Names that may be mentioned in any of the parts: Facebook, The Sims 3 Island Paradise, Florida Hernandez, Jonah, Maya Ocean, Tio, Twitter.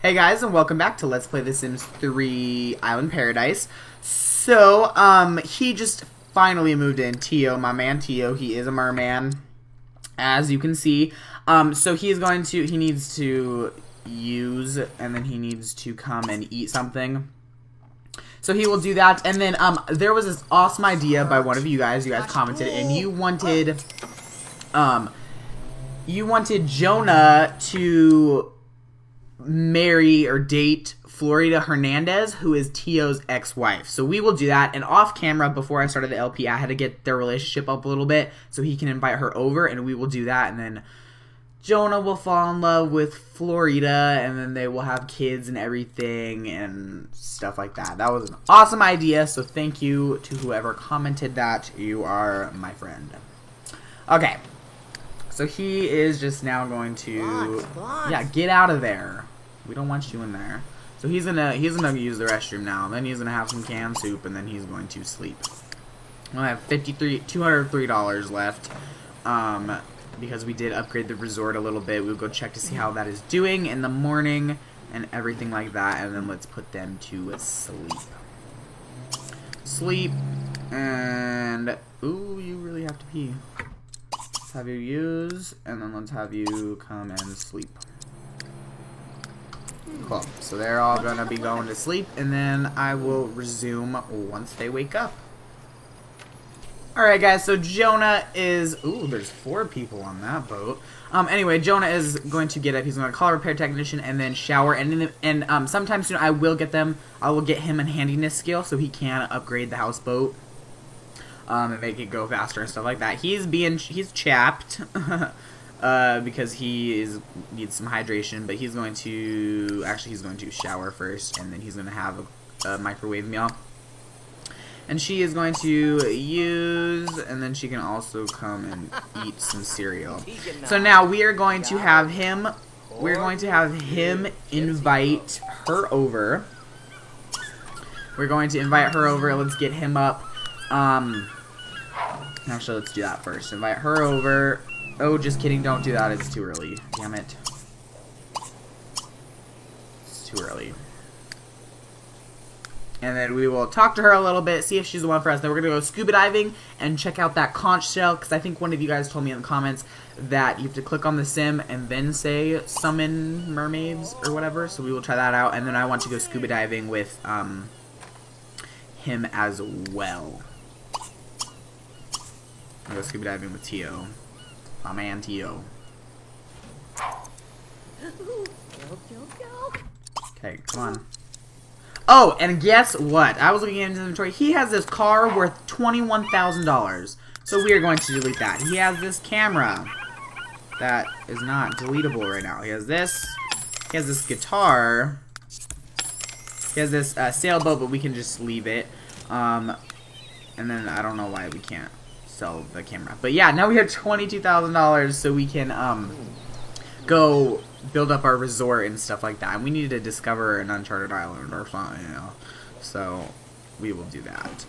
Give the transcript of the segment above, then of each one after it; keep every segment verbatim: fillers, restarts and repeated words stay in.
Hey guys, and welcome back to Let's Play The Sims three Island Paradise. So, um, he just finally moved in. Tio, my man Tio, he is a merman, as you can see. Um, so he is going to, he needs to use, and then he needs to come and eat something. So he will do that, and then, um, there was this awesome idea by one of you guys, you guys commented, and you wanted, um, you wanted Jonah to marry or date Florida Hernandez, who is Tio's ex-wife. So we will do that, and off camera, before I started the L P, I had to get their relationship up a little bit, so he can invite her over, and we will do that, and then Jonah will fall in love with Florida, and then they will have kids and everything and stuff like that. That was an awesome idea, so thank you to whoever commented that. You are my friend. Okay, so he is just now going to blocks, blocks. Yeah, get out of there. We don't want you in there. So he's gonna he's gonna use the restroom now. Then he's gonna have some canned soup, and then he's going to sleep. We'll have fifty-three two hundred three dollars left. Um. Because we did upgrade the resort a little bit. We'll go check to see how that is doing in the morning and everything like that, and then let's put them to sleep. Sleep, and ooh, you really have to pee. Let's have you use, and then let's have you come and sleep. Cool, so they're all gonna be going to sleep, and then I will resume once they wake up. Alright guys, so Jonah is... Ooh, there's four people on that boat. Um, anyway, Jonah is going to get up. He's going to call a repair technician and then shower. And in the, and um, sometime soon I will get them... I will get him a handiness skill so he can upgrade the houseboat. Um, and make it go faster and stuff like that. He's being... He's chapped. uh, because he is needs some hydration. But he's going to... Actually, he's going to shower first. And then he's going to have a, a microwave meal. And she is going to use, and then she can also come and eat some cereal. So now we are going to have him, we're going to have him invite her over. We're going to invite her over, let's get him up. Um, actually, let's do that first. Invite her over. Oh, just kidding, don't do that, it's too early. Damn it. It's too early. And then we will talk to her a little bit, see if she's the one for us. Then we're going to go scuba diving and check out that conch shell. Because I think one of you guys told me in the comments that you have to click on the sim and then say summon mermaids or whatever. So we will try that out. And then I want to go scuba diving with um, him as well. I'll go scuba diving with Tio. My man Tio. Okay, come on. Oh, and guess what? I was looking at his inventory. He has this car worth twenty-one thousand dollars. So we are going to delete that. He has this camera that is not deletable right now. He has this. He has this guitar. He has this uh, sailboat, but we can just leave it. Um, and then I don't know why we can't sell the camera. But yeah, now we have twenty-two thousand dollars so we can um, go... build up our resort and stuff like that, and we need to discover an uncharted island or something, you know. So we will do that.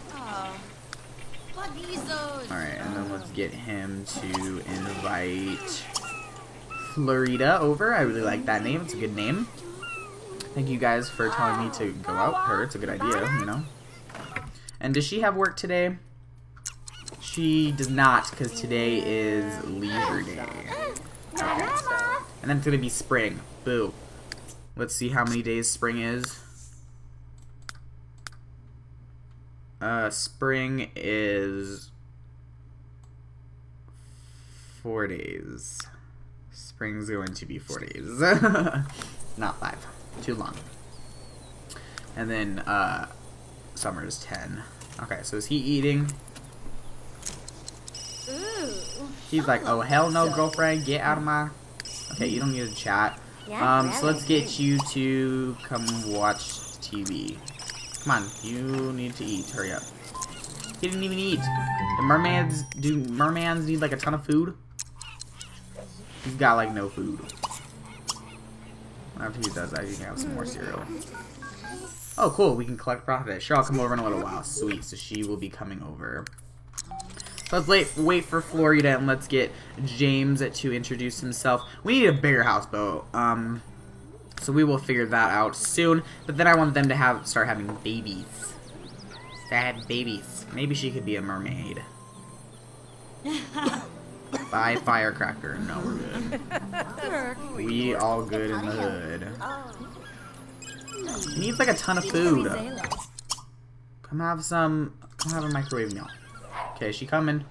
Alright, and then let's get him to invite Florida over. I really like that name, it's a good name. Thank you guys for telling me to go out with her, it's a good idea, you know. And does she have work today? She does not, because today is leisure day. Okay. And then it's going to be spring. Boo. Let's see how many days spring is. Uh, spring is... Four days. Spring's going to be four days. Not five. Too long. And then, uh, summer is ten. Okay, so is he eating? He's like, oh, hell no, girlfriend. Get out of my... Okay, you don't need to chat. Um, so let's get you to come watch T V. Come on, you need to eat. Hurry up. He didn't even eat. The mermaids do. Mermans need like a ton of food. He's got like no food. After he does that, you can have some more cereal. Oh, cool. We can collect profit. Sure, I'll come over in a little while. Sweet. So she will be coming over. Let's wait, wait for Florida, and let's get James to introduce himself. We need a bigger houseboat. Um, So we will figure that out soon. But then I want them to have start having babies. They have babies. Maybe she could be a mermaid. Buy firecracker. No, we're good. We all good in the hood. He needs like a ton of food. Come have some. Come have a microwave meal. Okay, she coming.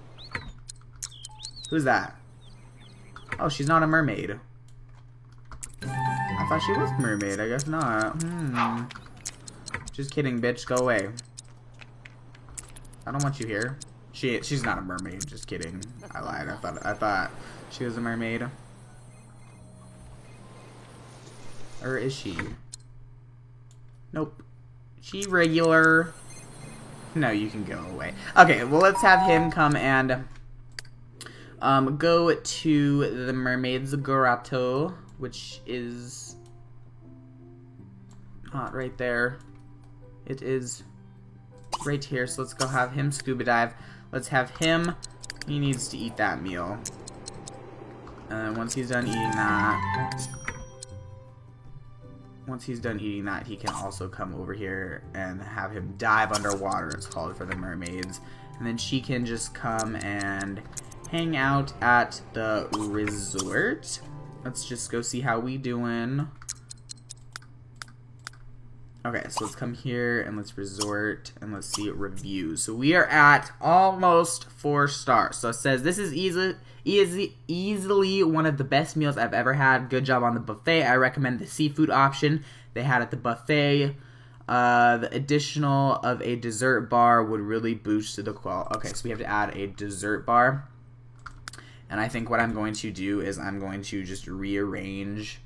Who's that? Oh, she's not a mermaid. I thought she was a mermaid. I guess not. Hmm. Just kidding, bitch. Go away. I don't want you here. She she's not a mermaid. Just kidding. I lied. I thought I thought she was a mermaid. Or is she? Nope. She regular. No, you can go away. Okay. Well, let's have him come and um go to the mermaid's grotto, which is not right there. It is right here. So let's go have him scuba dive. Let's have him. He needs to eat that meal. And uh, once he's done eating that, once he's done eating that, he can also come over here and have him dive underwater. It's called for the mermaids. And then she can just come and hang out at the resort. Let's just go see how we doing. Okay, so let's come here and let's resort and let's see reviews. So we are at almost four stars. So it says this is easy, easy, easily one of the best meals I've ever had. Good job on the buffet. I recommend the seafood option they had at the buffet. Uh, the additional of a dessert bar would really boost the quality. Okay, so we have to add a dessert bar. And I think what I'm going to do is I'm going to just rearrange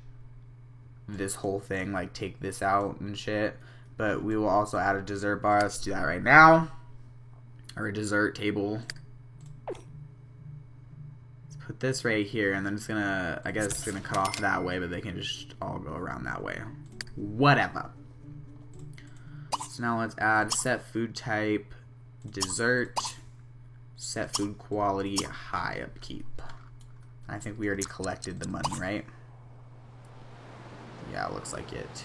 this whole thing, like take this out and shit. But we will also add a dessert bar. Let's do that right now. Or a dessert table. Let's put this right here, and then it's gonna, I guess it's gonna cut off that way, but they can just all go around that way. Whatever. So now let's add set food type, dessert. Set food quality, high upkeep. I think we already collected the money, right? Yeah, looks like it.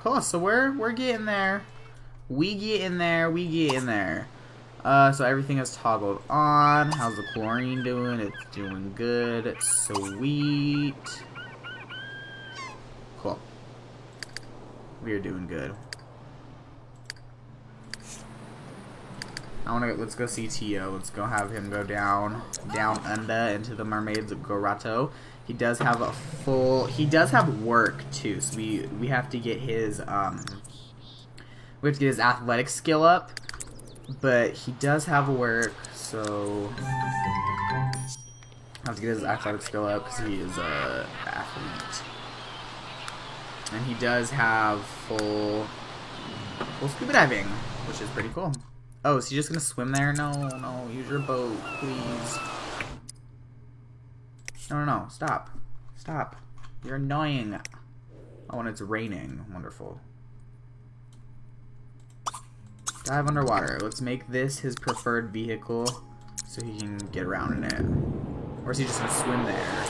Cool, so we're we're getting there. We get in there, we get in there. Uh so everything is toggled on. How's the chlorine doing? It's doing good. Sweet. Cool. We're doing good. I wanna let's go see Tio. Let's go have him go down, down under into the mermaid's grotto. He does have a full. He does have work too. So we we have to get his um. We have to get his athletic skill up, but he does have work. So I have to get his athletic skill up because he is a athlete, and he does have full full scuba diving, which is pretty cool. Oh, is he just gonna swim there? No, no, use your boat, please. No, no, no, stop. Stop. You're annoying. Oh, and it's raining. Wonderful. Dive underwater. Let's make this his preferred vehicle so he can get around in it. Or is he just gonna swim there?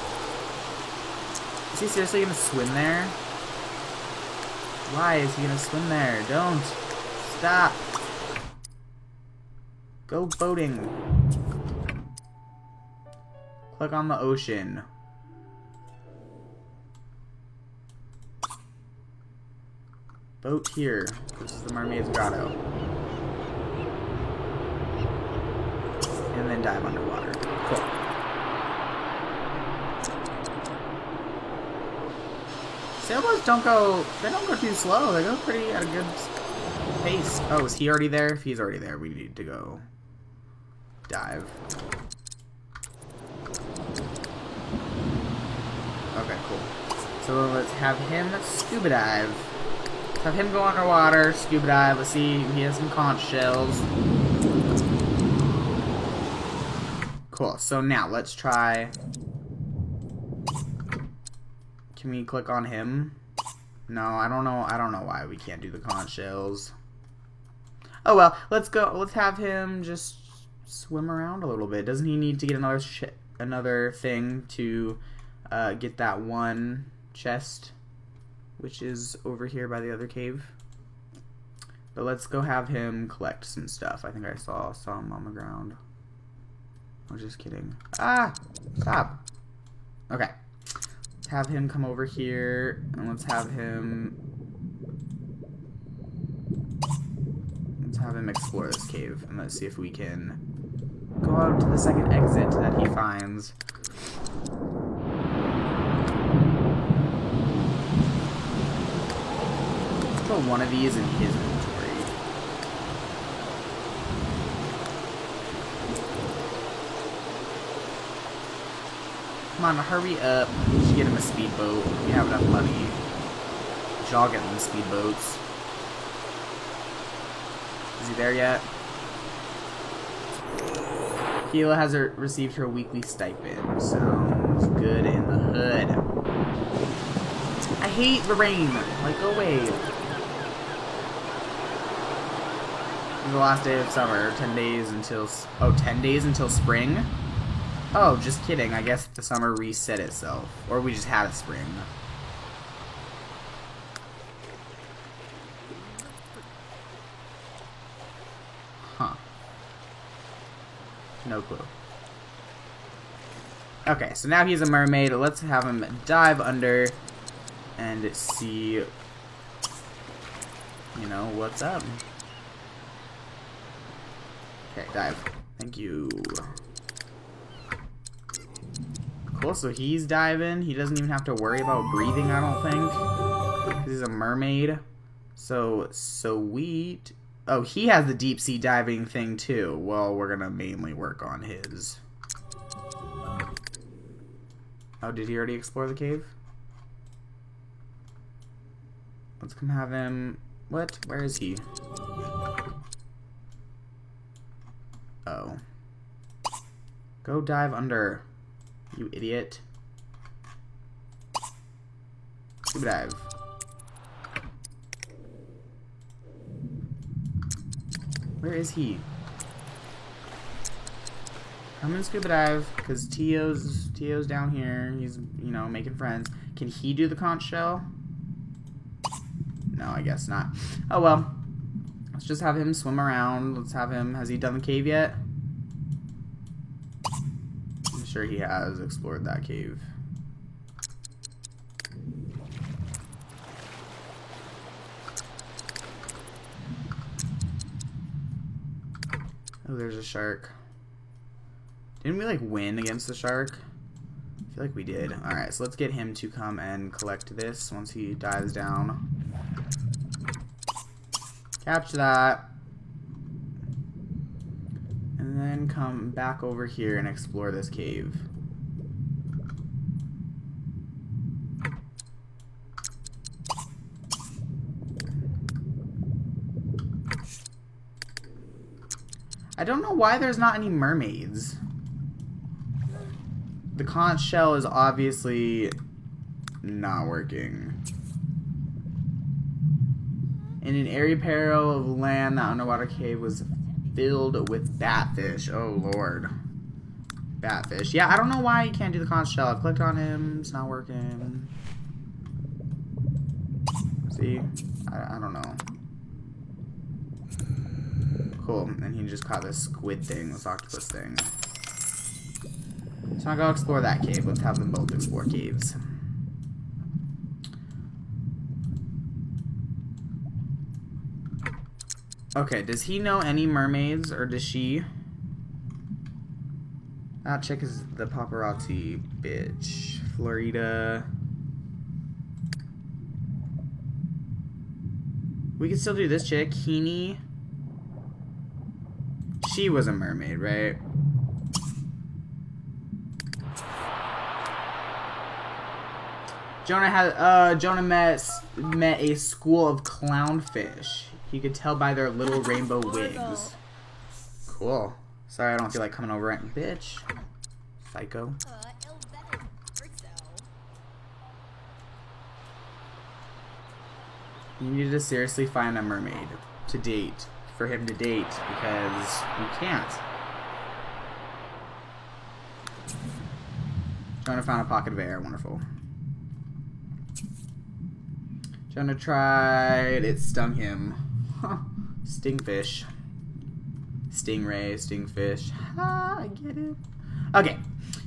Is he seriously gonna swim there? Why is he gonna swim there? Don't. Stop. Go boating. Click on the ocean. Boat here. This is the mermaid's grotto. And then dive underwater. Cool. Sailboats don't go, they don't go too slow. They go pretty at a good pace. Oh, is he already there? If he's already there, we need to go dive. Okay, cool. So let's have him scuba dive. Let's have him go underwater, scuba dive. Let's see, he has some conch shells. Cool. So now let's try. Can we click on him? No, I don't know. I don't know why we can't do the conch shells. Oh well. Let's go. Let's have him just swim around a little bit. Doesn't he need to get another sh another thing to uh, get that one chest? which is over here by the other cave. But let's go have him collect some stuff. I think I saw some on the ground. I'm just kidding. Ah! Stop! Okay. Let's have him come over here, and let's have him... Let's have him explore this cave, and let's see if we can go out to the second exit that he finds. Put one of these in his inventory. Come on, hurry up. We should get him a speedboat. We have enough money. We should all get him speedboats. Is he there yet? Keila has her, received her weekly stipend. Sounds good in the hood. I hate the rain. Like, go away. The last day of summer, ten days until, oh, ten days until spring? Oh, just kidding, I guess the summer reset itself, or we just had a spring. Huh. No clue. Okay, so now he's a mermaid, let's have him dive under and see, you know, what's up. Okay, dive. Thank you. Cool, so he's diving. He doesn't even have to worry about breathing, I don't think. 'Cause he's a mermaid. So sweet. Oh, he has the deep sea diving thing too. Well, we're gonna mainly work on his. Oh, did he already explore the cave? Let's come have him. What? Where is he? Oh. Go dive under, you idiot. Scuba dive. Where is he? Come and scuba dive, because Tio's Tio's down here. He's, you know, making friends. Can he do the conch shell? No, I guess not. Oh well. Let's just have him swim around. Let's have him... Has he done the cave yet? I'm sure he has explored that cave. Oh, there's a shark. Didn't we, like, win against the shark? I feel like we did. Alright, so let's get him to come and collect this once he dives down. Capture that. And then come back over here and explore this cave. I don't know why there's not any mermaids. The conch shell is obviously not working. In an airy peril of land, the underwater cave was filled with batfish. Oh, Lord. Batfish. Yeah, I don't know why you can't do the conch shell. I've clicked on him. It's not working. See? I, I don't know. Cool. And he just caught this squid thing, this octopus thing. So I'll go explore that cave. Let's have them both explore caves. Okay, does he know any mermaids, or does she? That chick is the paparazzi bitch. Florida. We can still do this chick. Heaney. She was a mermaid, right? Jonah had, uh, Jonah met, met a school of clownfish. You could tell by their little rainbow wigs. Cool. Sorry, I don't feel like coming over it. Bitch. Psycho. You need to seriously find a mermaid to date. For him to date, because you can't. Jonah found a pocket of air. Wonderful. Jonah tried. It stung him. Huh. Stingfish. Stingray, stingfish. Ah, I get it. Okay,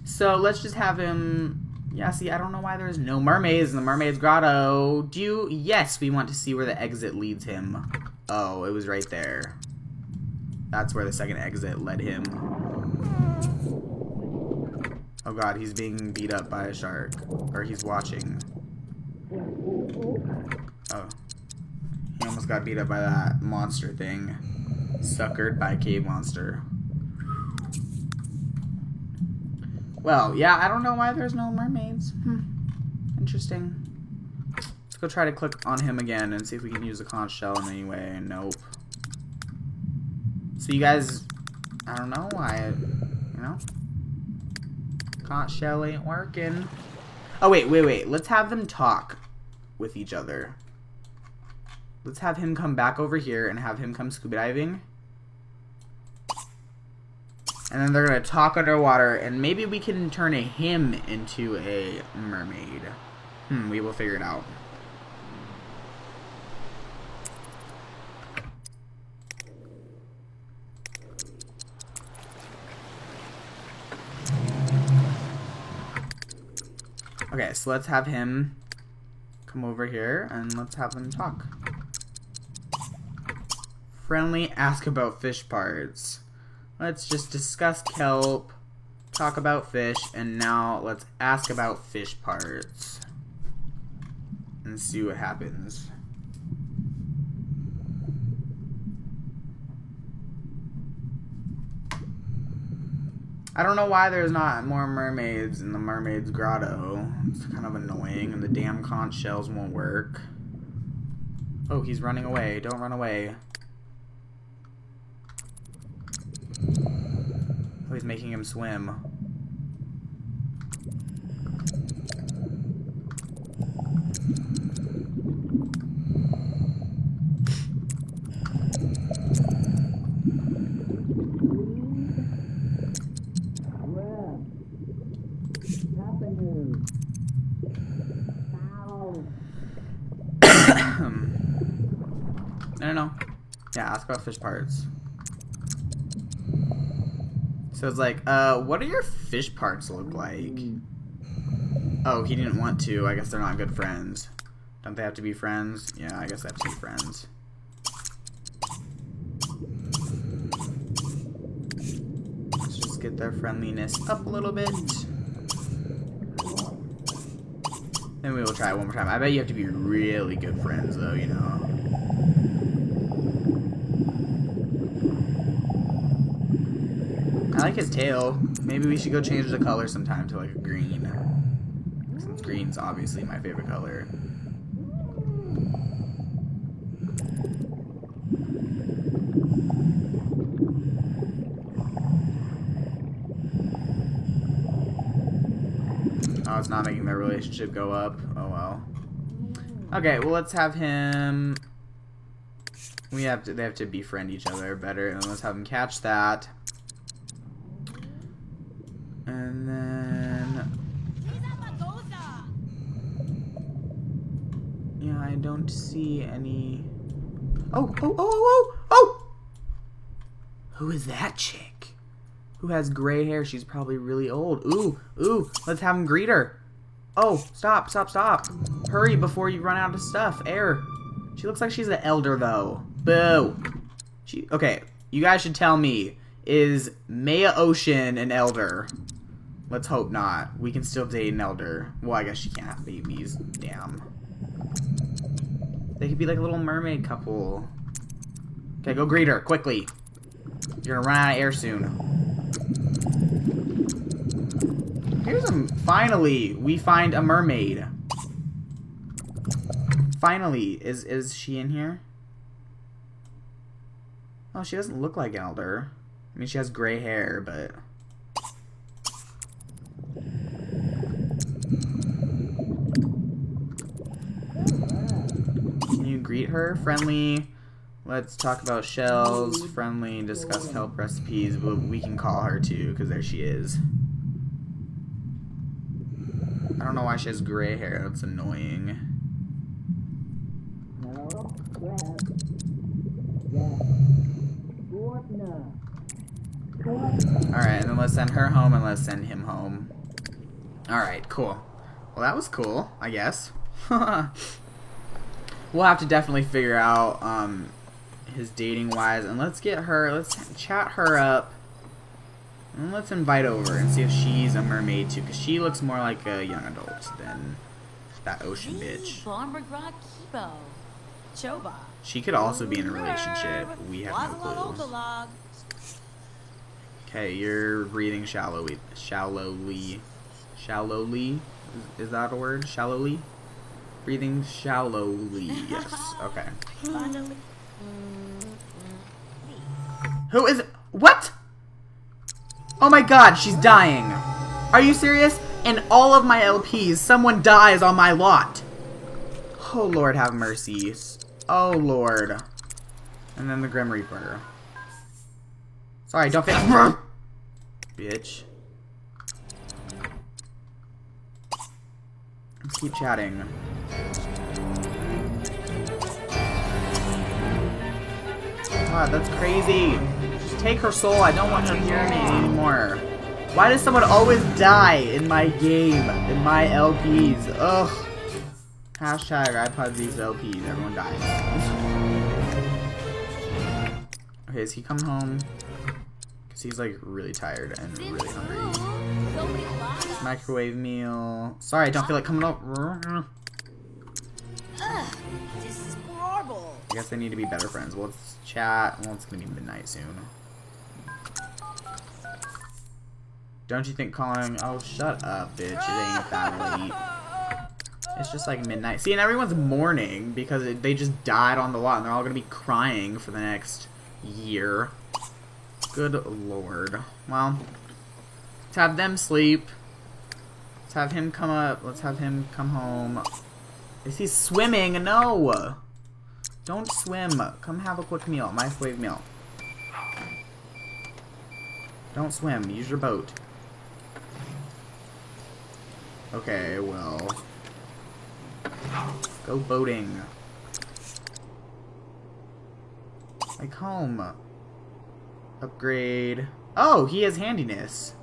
so let's just have him... Yeah, see, I don't know why there's no mermaids in the Mermaid's Grotto. Do you... Yes, we want to see where the exit leads him. Oh, it was right there. That's where the second exit led him. Oh god, he's being beat up by a shark. Or he's watching. Oh. He almost got beat up by that monster thing. Suckered by a cave monster. Well, yeah, I don't know why there's no mermaids. Hmm. Interesting. Let's go try to click on him again and see if we can use the conch shell in any way. Nope. So you guys, I don't know why, you know? Conch shell ain't working. Oh, wait, wait, wait. Let's have them talk with each other. Let's have him come back over here and have him come scuba diving. And then they're going to talk underwater, and maybe we can turn a him into a mermaid. Hmm, we will figure it out. Okay, so let's have him come over here, and let's have them talk. Friendly, ask about fish parts. Let's just discuss kelp, talk about fish, and now let's ask about fish parts. And see what happens. I don't know why there's not more mermaids in the Mermaid's Grotto. It's kind of annoying, and the damn conch shells won't work. Oh, he's running away. Don't run away. Oh, he's making him swim. I don't know. Yeah, ask about fish parts. So it's like, uh, what do your fish parts look like? Oh, he didn't want to. I guess they're not good friends. Don't they have to be friends? Yeah, I guess they have to be friends. Let's just get their friendliness up a little bit. Then we will try it one more time. I bet you have to be really good friends, though, you know. I like his tail. Maybe we should go change the color sometime to like a green. Since green's obviously my favorite color. Oh, it's not making their relationship go up. Oh well. Okay, well let's have him. We have to. They have to befriend each other better, and let's have him catch that. And then... Yeah, I don't see any... Oh, oh, oh, oh, oh, oh! Who is that chick? Who has gray hair? She's probably really old. Ooh, ooh, let's have him greet her. Oh, stop, stop, stop. Hurry before you run out of stuff. Air. She looks like she's an elder, though. Boo. She, okay, you guys should tell me. Is Maya Ocean an elder? Let's hope not. We can still date an elder. Well, I guess she can't have babies. Damn. They could be like a little mermaid couple. Okay, go greet her, quickly. You're gonna run out of air soon. Here's a... Finally, we find a mermaid. Finally. Is, is she in here? Oh, she doesn't look like an elder. I mean, she has gray hair, but... Can you greet her? Friendly. Let's talk about shells. Friendly. Discuss kelp recipes. But we can call her, too, because there she is. I don't know why she has gray hair. That's annoying. Alright, and then let's send her home and let's send him home. Alright, cool. Well, that was cool, I guess. We'll have to definitely figure out um, his dating wise. And let's get her, let's chat her up. And let's invite over and see if she's a mermaid too. Because she looks more like a young adult than that ocean bitch. She could also be in a relationship. We have no clue. Okay, you're breathing shallowly, shallowly, shallowly, is, is that a word? Shallowly? Breathing shallowly, yes, okay. Who is it? What? Oh my god, she's dying. Are you serious? In all of my L Ps, someone dies on my lot. Oh Lord, have mercy. Oh Lord. And then the Grim Reaper. Sorry, don't fit. Bitch. Let's keep chatting. God, that's crazy. Just take her soul. I don't want her hearing me anymore. Why does someone always die in my game? In my L Ps? Ugh. Hashtag iPod these L Ps. Everyone dies. Okay, is he coming home? He's like really tired and really hungry. Microwave meal. Sorry, I don't feel like coming up. I guess they need to be better friends. Well, let's chat. Well, it's gonna be midnight soon. Don't you think calling? Oh, shut up, bitch. It ain't that late. It's just like midnight. See, and everyone's mourning because it, they just died on the lot, and they're all gonna be crying for the next year. Good Lord. Well, let's have them sleep. Let's have him come up. Let's have him come home. Is he swimming? No! Don't swim. Come have a quick meal. Microwave meal. Don't swim. Use your boat. Okay, well. Go boating. Like home. Upgrade. Oh, he has handiness.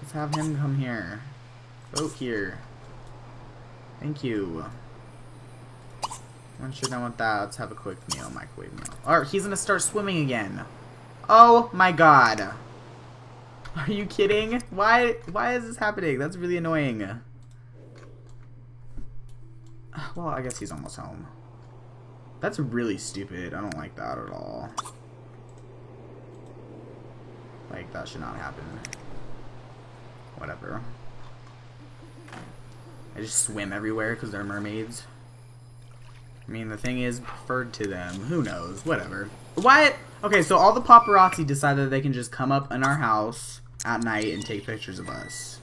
Let's have him come here. Boat here. Thank you. Once you're done with that, let's have a quick meal, microwave meal. Alright, he's gonna start swimming again. Oh my god. Are you kidding? Why why is this happening? That's really annoying. Well, I guess he's almost home. That's really stupid. I don't like that at all. Like, that should not happen. Whatever. I just swim everywhere because they're mermaids. I mean, the thing is preferred to them. Who knows? Whatever. What? Okay, so all the paparazzi decided that they can just come up in our house at night and take pictures of us.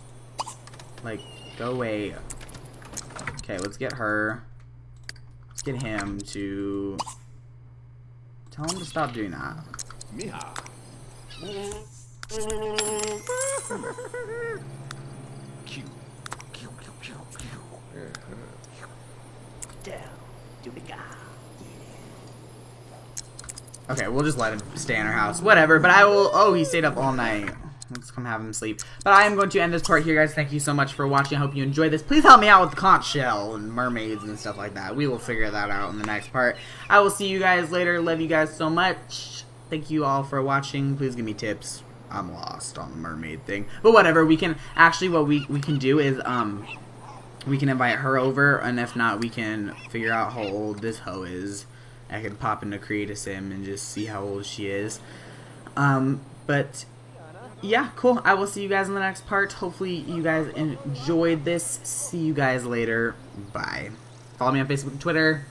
Like, go away. Okay, let's get her. Get him to tell him to stop doing that. Okay, we'll just let him stay in our house, whatever. But I will. Oh, he stayed up all night. Let's come have him sleep. But I am going to end this part here, guys. Thank you so much for watching. I hope you enjoyed this. Please help me out with the conch shell and mermaids and stuff like that. We will figure that out in the next part. I will see you guys later. Love you guys so much. Thank you all for watching. Please give me tips. I'm lost on the mermaid thing. But whatever. We can... Actually, what we, we can do is... um, we can invite her over. And if not, we can figure out how old this hoe is. I can pop into Create a Sim and just see how old she is. Um, but... yeah, cool. I will see you guys in the next part. Hopefully you guys enjoyed this. See you guys later. Bye. Follow me on Facebook and Twitter.